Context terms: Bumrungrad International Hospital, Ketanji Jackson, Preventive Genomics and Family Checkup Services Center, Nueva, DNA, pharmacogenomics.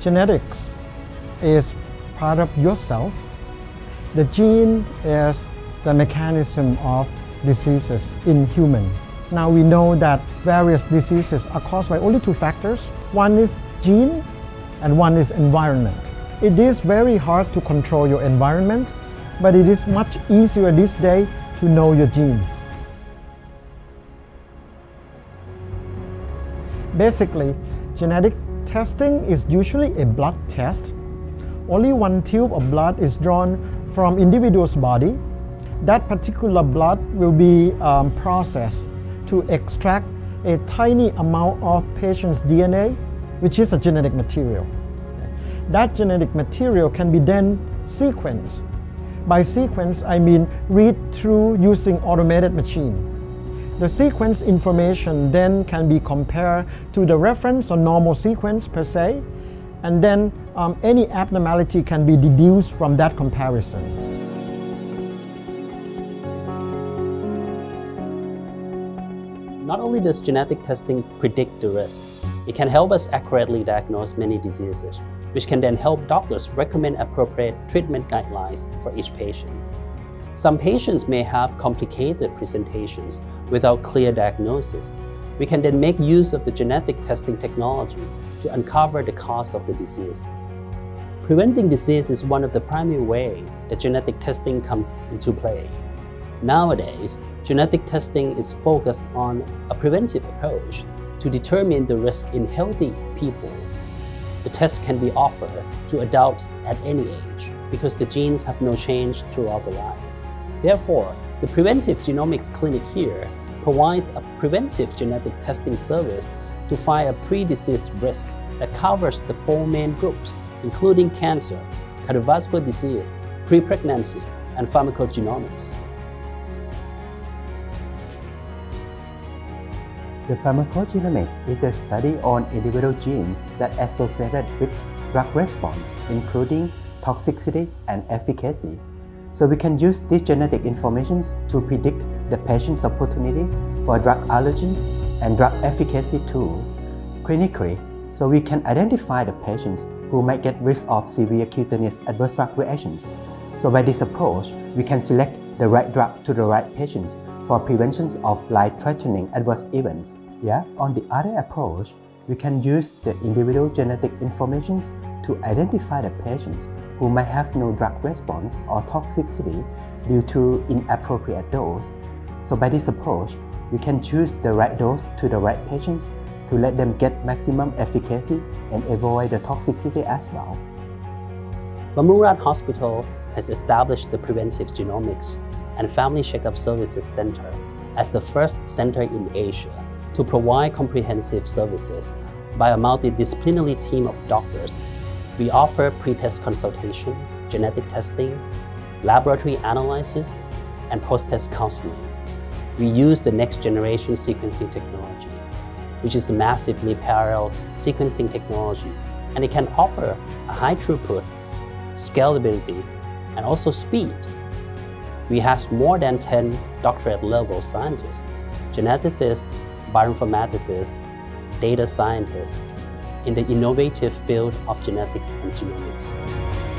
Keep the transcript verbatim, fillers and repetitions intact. Genetics is part of yourself. The gene is the mechanism of diseases in humans. Now we know that various diseases are caused by only two factors. One is gene and one is environment. It is very hard to control your environment, but it is much easier this day to know your genes. Basically, genetic testing is usually a blood test. Only one tube of blood is drawn from individual's body. That particular blood will be um, processed to extract a tiny amount of patient's D N A, which is a genetic material. That genetic material can be then sequenced. By sequence, I mean read through using automated machine. The sequence information then can be compared to the reference or normal sequence per se, and then um, any abnormality can be deduced from that comparison. Not only does genetic testing predict the risk, it can help us accurately diagnose many diseases, which can then help doctors recommend appropriate treatment guidelines for each patient. Some patients may have complicated presentations without clear diagnosis. We can then make use of the genetic testing technology to uncover the cause of the disease. Preventing disease is one of the primary ways that genetic testing comes into play. Nowadays, genetic testing is focused on a preventive approach to determine the risk in healthy people. The test can be offered to adults at any age because the genes have no change throughout their life. Therefore, the Preventive Genomics Clinic here provides a preventive genetic testing service to find a pre-disease risk that covers the four main groups, including cancer, cardiovascular disease, pre-pregnancy, and pharmacogenomics. The pharmacogenomics is the study on individual genes that are associated with drug response, including toxicity and efficacy. So we can use these genetic information to predict the patient's opportunity for drug allergen and drug efficacy too, clinically, so we can identify the patients who might get risk of severe cutaneous adverse drug reactions. So by this approach, we can select the right drug to the right patients for prevention of life-threatening adverse events. Yeah. On the other approach, we can use the individual genetic information to identify the patients who might have no drug response or toxicity due to inappropriate dose. So by this approach, we can choose the right dose to the right patients to let them get maximum efficacy and avoid the toxicity as well. Bumrungrad Hospital has established the Preventive Genomics and Family Checkup Services Center as the first center in Asia to provide comprehensive services by a multidisciplinary team of doctors. We offer pre-test consultation, genetic testing, laboratory analysis, and post-test counseling. We use the next-generation sequencing technology, which is a massively parallel sequencing technology, and it can offer a high throughput, scalability, and also speed. We have more than ten doctorate-level scientists, geneticists, bioinformaticists, data scientists in the innovative field of genetics and genomics.